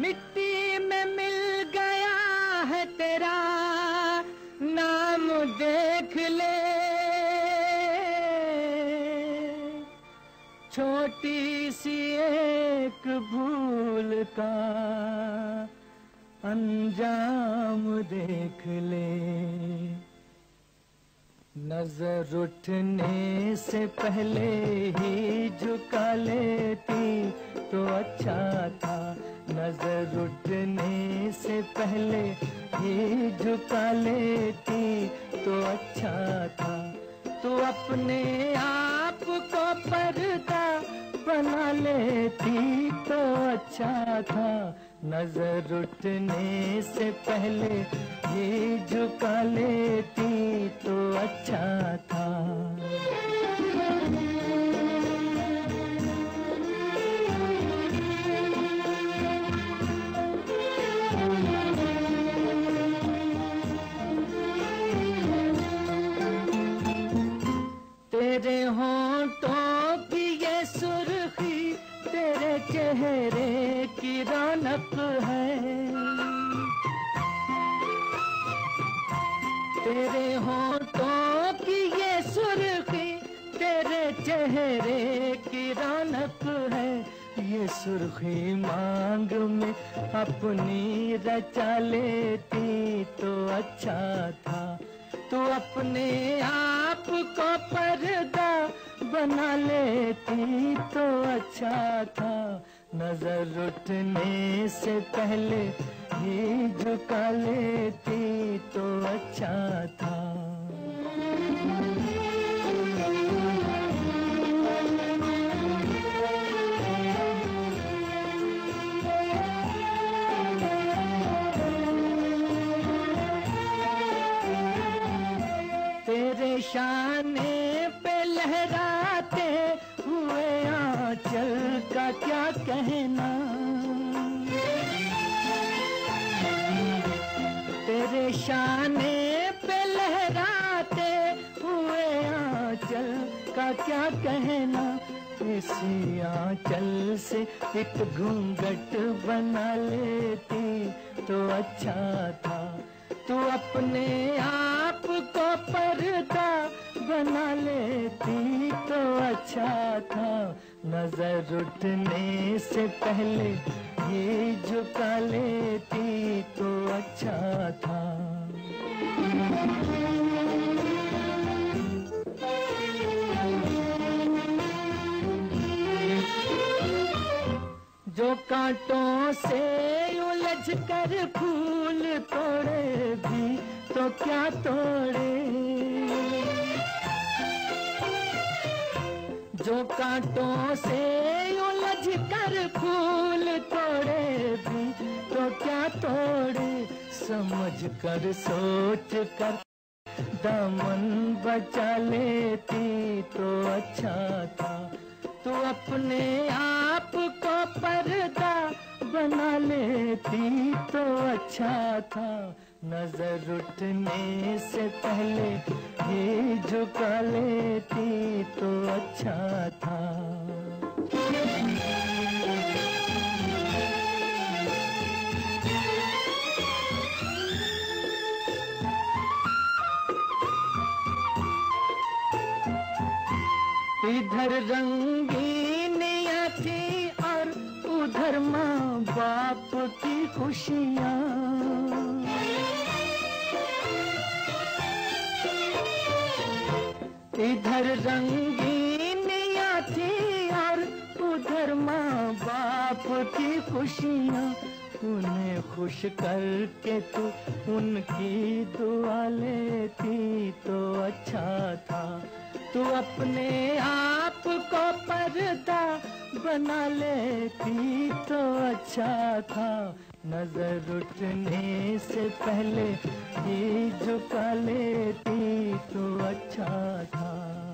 मिट्टी में मिल गया है तेरा नाम देख ले, छोटी सी एक भूल का अंजाम देख ले। नजर उठने से पहले ही झुका लेती तो अच्छा था, नजर उठने से पहले ही झुका लेती तो अच्छा था। तू अपने आप को पर्दा बना लेती तो अच्छा था, नजर उठने से पहले ये झुका लेती तो अच्छा था। तेरे होंठों की ये सुर्खी तेरे चेहरे की रौनक है, तेरे होंठों की ये सुर्खी तेरे चेहरे की रौनक है। ये सुर्खी मांग में अपनी रचा लेती तो अच्छा था, तू अपने आप को पर्दा बना लेती तो अच्छा था। नजर उठने से पहले ही झुका लेती तो अच्छा था। शाने पे लहराते हुए आंचल का क्या कहना, तेरे शाने पे लहराते हुए आंचल का क्या कहना। इसी आंचल से एक घूंघट बना लेती तो अच्छा था, तू अपने आप को पर्दा बना लेती तो अच्छा था। नजर उठने से पहले ये झुका लेती तो अच्छा था। जो कांटों से उलझ कर फूल तोड़े भी तो क्या तोड़े, जो कांटों से उलझ कर फूल तोड़े भी तो क्या तोड़े। समझ कर सोच कर दामन बचा लेती तो अच्छा था, तू अपने आप को पर्दा बना लेती तो अच्छा था। नजर उठने से पहले ये झुका लेती तो अच्छा था। इधर रंगीनियाँ थी और उधर माँ बाप की खुशियाँ, इधर रंगीनियाँ थी और उधर माँ बाप की खुशियाँ। उन्हें खुश करके तू उनकी दुआ लेती तो अच्छा था, तू अपने आप को पर्दा बना लेती तो अच्छा था। नजर उठने से पहले ये झुका लेती तो अच्छा था।